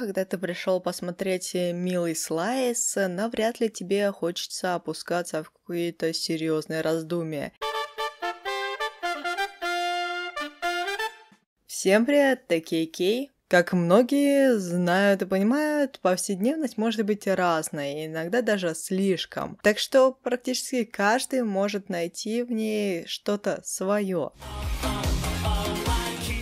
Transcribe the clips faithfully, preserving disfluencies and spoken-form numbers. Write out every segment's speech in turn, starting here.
когда ты пришел посмотреть милый слайс, навряд ли тебе хочется опускаться в какие-то серьезные раздумья. Всем привет, это Кей-Кей. Как многие знают и понимают, повседневность может быть разной, иногда даже слишком. Так что практически каждый может найти в ней что-то свое.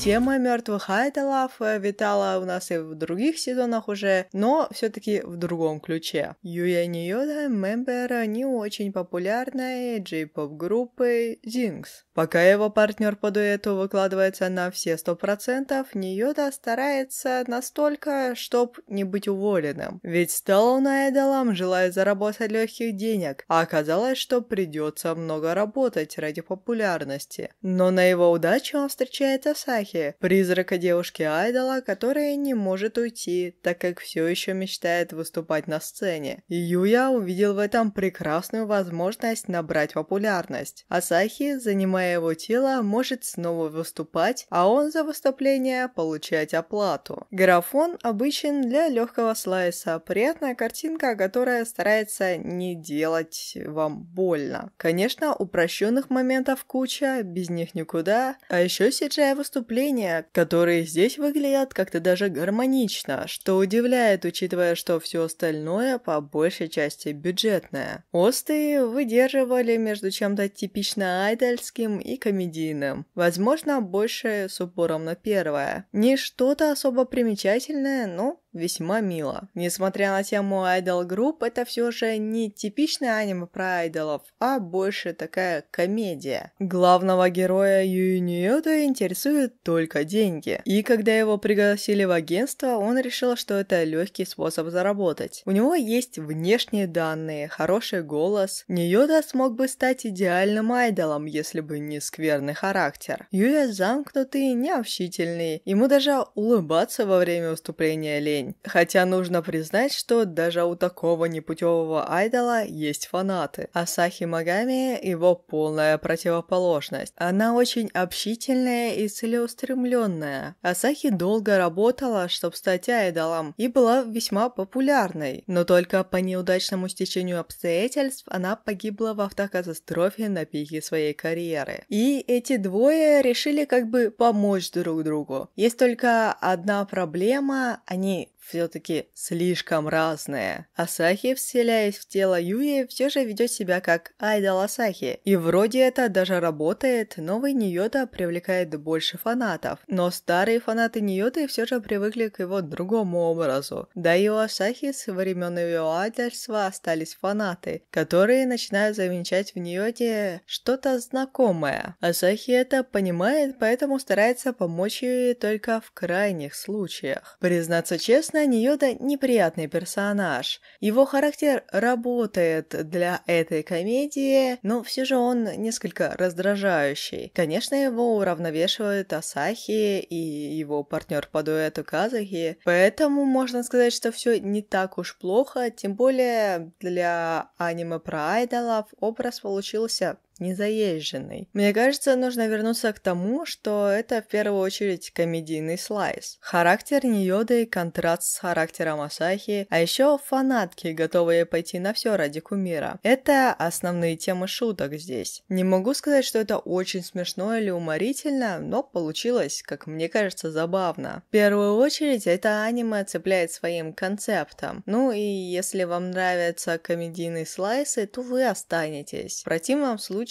Тема мертвых айдолов витала у нас и в других сезонах уже, но все-таки в другом ключе. Юя Ниёда, мембер не очень популярной джей-поп-группы Зинкс. Пока его партнер по дуэту выкладывается на все сто процентов, Ниёда старается настолько, чтоб не быть уволенным. Ведь стал он айдолом, желая заработать легких денег, а оказалось, что придется много работать ради популярности. Но на его удачу он встречает Асахи, призрака девушки-айдола, которая не может уйти, так как все еще мечтает выступать на сцене. Юя увидел в этом прекрасную возможность набрать популярность. Асахи, занимая его тело, может снова выступать, а он за выступление получать оплату. Графон обычен для легкого слайса, приятная картинка, которая старается не делать вам больно. Конечно, упрощенных моментов куча, без них никуда, а еще си джи ай выступление, которые здесь выглядят как-то даже гармонично, что удивляет, учитывая, что все остальное по большей части бюджетное. Осты выдерживали между чем-то типично айдольским и комедийным, возможно, больше с упором на первое. Не что-то особо примечательное, но весьма мило. Несмотря на тему айдол-групп, это все же не типичное аниме про айдолов, а больше такая комедия. Главного героя Юи Ниёда интересует только деньги. И когда его пригласили в агентство, он решил, что это легкий способ заработать. У него есть внешние данные, хороший голос. Ниёда смог бы стать идеальным айдолом, если бы не скверный характер. Юя замкнутый, необщительный. Ему даже улыбаться во время выступления лень. Хотя нужно признать, что даже у такого непутевого айдола есть фанаты. Асахи Могами – его полная противоположность. Она очень общительная и целеустремленная. Асахи долго работала, чтобы стать айдолом, и была весьма популярной. Но только по неудачному стечению обстоятельств она погибла в автокатастрофе на пике своей карьеры. И эти двое решили как бы помочь друг другу. Есть только одна проблема – они все-таки слишком разные. Асахи, вселяясь в тело Юи, все же ведет себя как айдол Асахи. И вроде это даже работает, новый Ниёда привлекает больше фанатов. Но старые фанаты Ниёды все же привыкли к его другому образу. Да и у Асахи с времен ее айдольства остались фанаты, которые начинают замечать в Ниёде что-то знакомое. Асахи это понимает, поэтому старается помочь Юи только в крайних случаях. Признаться честно, Ниёда неприятный персонаж. Его характер работает для этой комедии, но все же он несколько раздражающий. Конечно, его уравновешивают Асахи и его партнер по дуэту Казахи, поэтому можно сказать, что все не так уж плохо, тем более для аниме про айдолов образ получился незаезженный. Мне кажется, нужно вернуться к тому, что это в первую очередь комедийный слайс. Характер Ниёды, контраст с характером Асахи, а еще фанатки, готовые пойти на все ради кумира. Это основные темы шуток здесь. Не могу сказать, что это очень смешно или уморительно, но получилось, как мне кажется, забавно. В первую очередь, это аниме цепляет своим концептом. Ну и если вам нравятся комедийные слайсы, то вы останетесь. В противном случае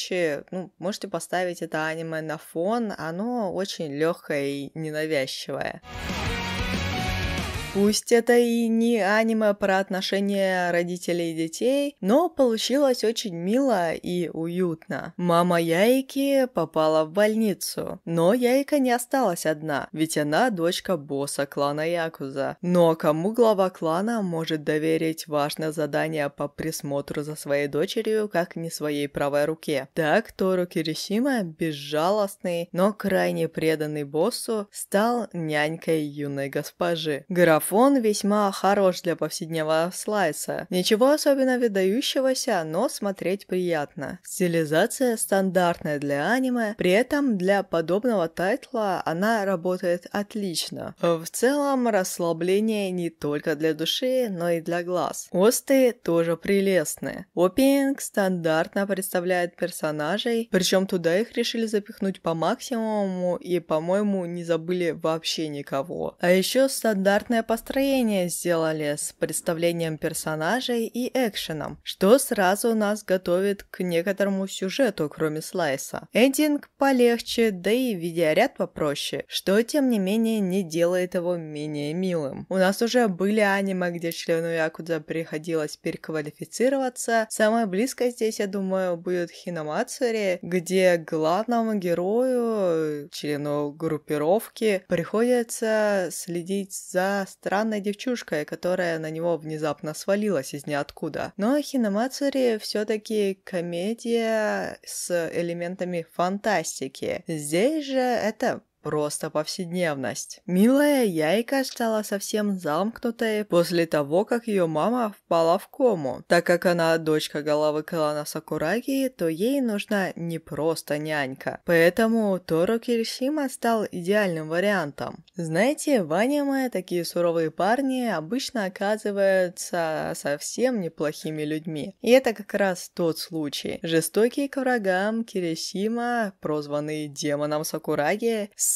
Ну, можете поставить это аниме на фон, оно очень легкое и ненавязчивое. Пусть это и не аниме про отношения родителей и детей, но получилось очень мило и уютно. Мама Яйки попала в больницу, но Яйка не осталась одна, ведь она дочка босса клана Якуза. Но кому глава клана может доверить важное задание по присмотру за своей дочерью, как не своей правой руке? Так Тору Кирисима, безжалостный, но крайне преданный боссу, стал нянькой юной госпожи. Граф Марафон весьма хорош для повседневного слайса. Ничего особенно выдающегося, но смотреть приятно. Стилизация стандартная для аниме, при этом для подобного тайтла она работает отлично. В целом расслабление не только для души, но и для глаз. Осты тоже прелестны. Опенинг стандартно представляет персонажей, причем туда их решили запихнуть по максимуму и, по-моему, не забыли вообще никого. А еще стандартное построение сделали с представлением персонажей и экшеном, что сразу нас готовит к некоторому сюжету, кроме слайса. Эндинг полегче, да и видеоряд попроще, что, тем не менее, не делает его менее милым. У нас уже были аниме, где члену якудза приходилось переквалифицироваться. Самое близкое здесь, я думаю, будет Хинамацури, где главному герою, члену группировки, приходится следить за странной девчушкой, которая на него внезапно свалилась из ниоткуда. Но Хинамацури все-таки комедия с элементами фантастики. Здесь же это просто повседневность. Милая Яйка стала совсем замкнутой после того, как ее мама впала в кому. Так как она дочка главы клана Сакураги, то ей нужна не просто нянька. Поэтому Тору Кирисима стал идеальным вариантом. Знаете, в аниме такие суровые парни обычно оказываются совсем неплохими людьми. И это как раз тот случай. Жестокий к врагам Кирисима, прозванный демоном Сакураги, с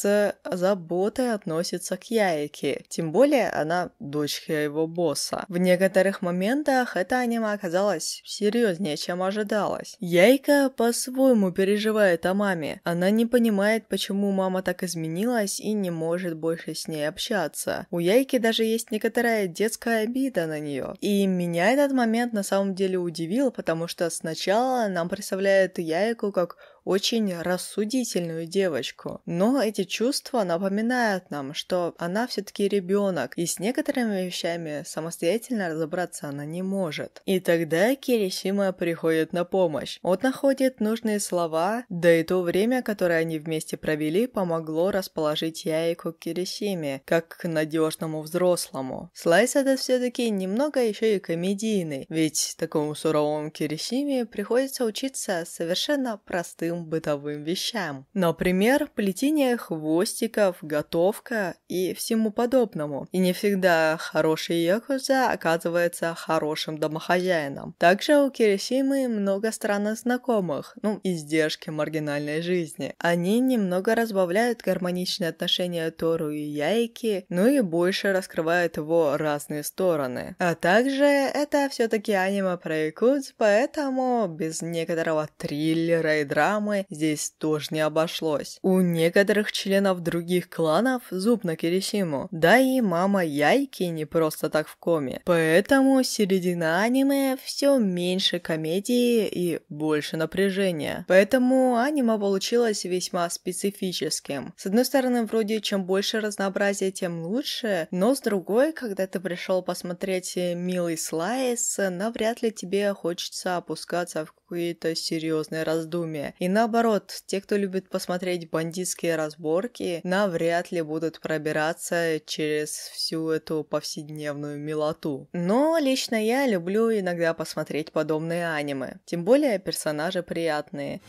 заботой относится к Яйке, тем более она дочка его босса. В некоторых моментах это аниме оказалось серьезнее, чем ожидалось. Яйка по-своему переживает о маме. Она не понимает, почему мама так изменилась и не может больше с ней общаться. У Яйки даже есть некоторая детская обида на нее. И меня этот момент на самом деле удивил, потому что сначала нам представляют Яйку как очень рассудительную девочку. Но эти чувства напоминают нам, что она все-таки ребенок, и с некоторыми вещами самостоятельно разобраться она не может. И тогда Кирисима приходит на помощь. Он находит нужные слова, да и то время, которое они вместе провели, помогло расположить Яйку к Кирисиме, как к надежному взрослому. Слайс этот все-таки немного еще и комедийный, ведь такому суровому Кирисиме приходится учиться совершенно простым бытовым вещам. Например, плетение хвостиков, готовка и всему подобному. И не всегда хороший якудза оказывается хорошим домохозяином. Также у Кирисимы много странных знакомых, ну, издержки маргинальной жизни. Они немного разбавляют гармоничные отношения Тору и Яйки, ну и больше раскрывают его разные стороны. А также это все-таки аниме про якудз, поэтому без некоторого триллера и драмы здесь тоже не обошлось. У некоторых членов других кланов зуб на Кирисиму. Да и мама Яйки не просто так в коме. Поэтому середина аниме все меньше комедии и больше напряжения. Поэтому аниме получилось весьма специфическим. С одной стороны, вроде чем больше разнообразия, тем лучше, но с другой, когда ты пришел посмотреть милый слайс, навряд ли тебе хочется опускаться в какие-то серьезные раздумья. И наоборот, те, кто любит посмотреть бандитские разборки, навряд ли будут пробираться через всю эту повседневную милоту. Но лично я люблю иногда посмотреть подобные аниме. Тем более персонажи приятные.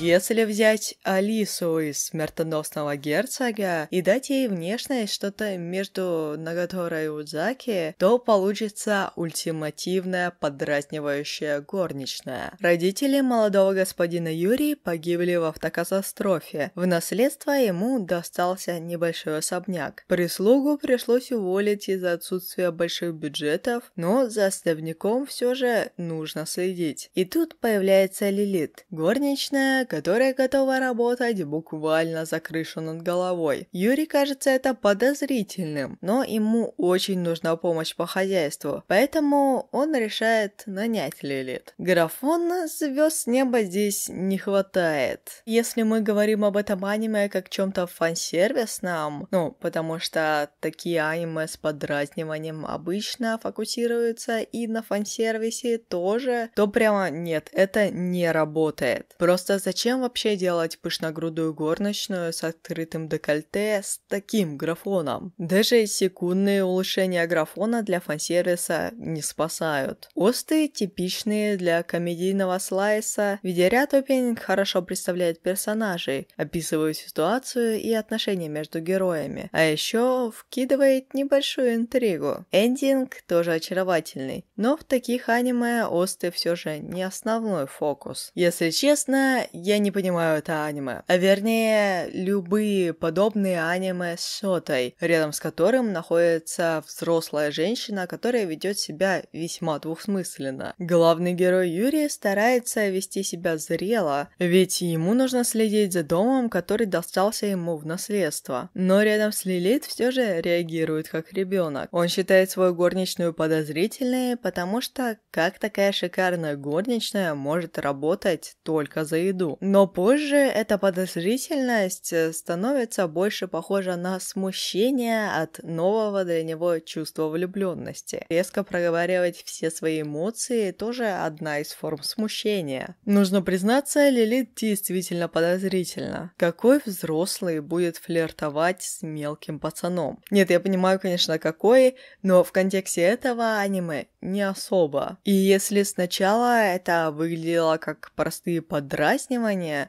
Если взять Алису из «Смертоносного герцога» и дать ей внешность что-то между Наготора и Удзаки, то получится ультимативная подразнивающая горничная. Родители молодого господина Юри погибли в автокатастрофе. В наследство ему достался небольшой особняк. Прислугу пришлось уволить из-за отсутствия больших бюджетов, но за особняком все же нужно следить. И тут появляется Лилит, горничная, которая готова работать буквально за крышу над головой. Юри кажется это подозрительным, но ему очень нужна помощь по хозяйству, поэтому он решает нанять Лилит. Графона звезд с неба здесь не хватает. Если мы говорим об этом аниме как чем-то фансервисном, ну, потому что такие аниме с подразниванием обычно фокусируются и на фансервисе тоже, то прямо нет, это не работает. Просто зачем Зачем вообще делать пышногрудую горничную с открытым декольте с таким графоном? Даже секундные улучшения графона для фансервиса не спасают. Осты типичные для комедийного слайса, ведь ряд опенинг хорошо представляет персонажей, описывает ситуацию и отношения между героями, а еще вкидывает небольшую интригу. Эндинг тоже очаровательный, но в таких аниме осты все же не основной фокус. Если честно, я не понимаю это аниме, а вернее, любые подобные аниме с сётой, рядом с которым находится взрослая женщина, которая ведет себя весьма двусмысленно. Главный герой Юрий старается вести себя зрело, ведь ему нужно следить за домом, который достался ему в наследство. Но рядом с Лилит все же реагирует как ребенок. Он считает свою горничную подозрительной, потому что как такая шикарная горничная может работать только за еду. Но позже эта подозрительность становится больше похожа на смущение от нового для него чувства влюбленности. Резко проговаривать все свои эмоции тоже одна из форм смущения. Нужно признаться, Лилит действительно подозрительна. Какой взрослый будет флиртовать с мелким пацаном? Нет, я понимаю, конечно, какой, но в контексте этого аниме не особо. И если сначала это выглядело как простые подразнивания,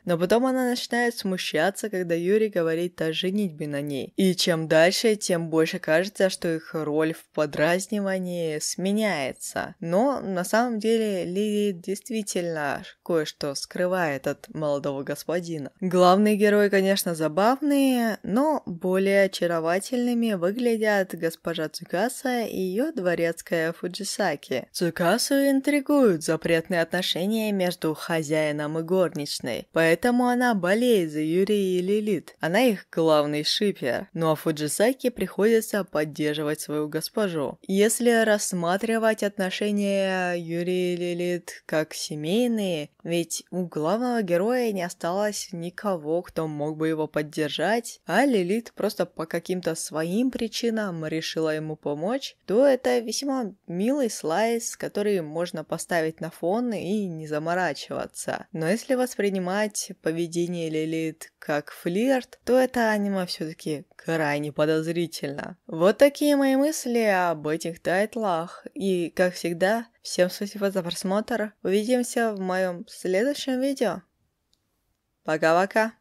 но потом она начинает смущаться, когда Юрий говорит о женитьбе на ней. И чем дальше, тем больше кажется, что их роль в подразнивании сменяется. Но на самом деле Лилит действительно кое-что скрывает от молодого господина. Главные герои, конечно, забавные, но более очаровательными выглядят госпожа Цукаса и ее дворецкая Фудзисаки. Цукасу интригуют запретные отношения между хозяином и горничной, поэтому она болеет за Юрия и Лилит. Она их главный шиппер, ну а Фудзисаки приходится поддерживать свою госпожу. Если рассматривать отношения Юрия и Лилит как семейные, ведь у главного героя не осталось никого, кто мог бы его поддержать, а Лилит просто по каким-то своим причинам решила ему помочь, то это весьма милый слайс, который можно поставить на фон и не заморачиваться. Но если воспринимать поведение Лилит как флирт, то это аниме все-таки крайне подозрительно. Вот такие мои мысли об этих тайтлах. И, как всегда, всем спасибо за просмотр. Увидимся в моем следующем видео. Пока-пока.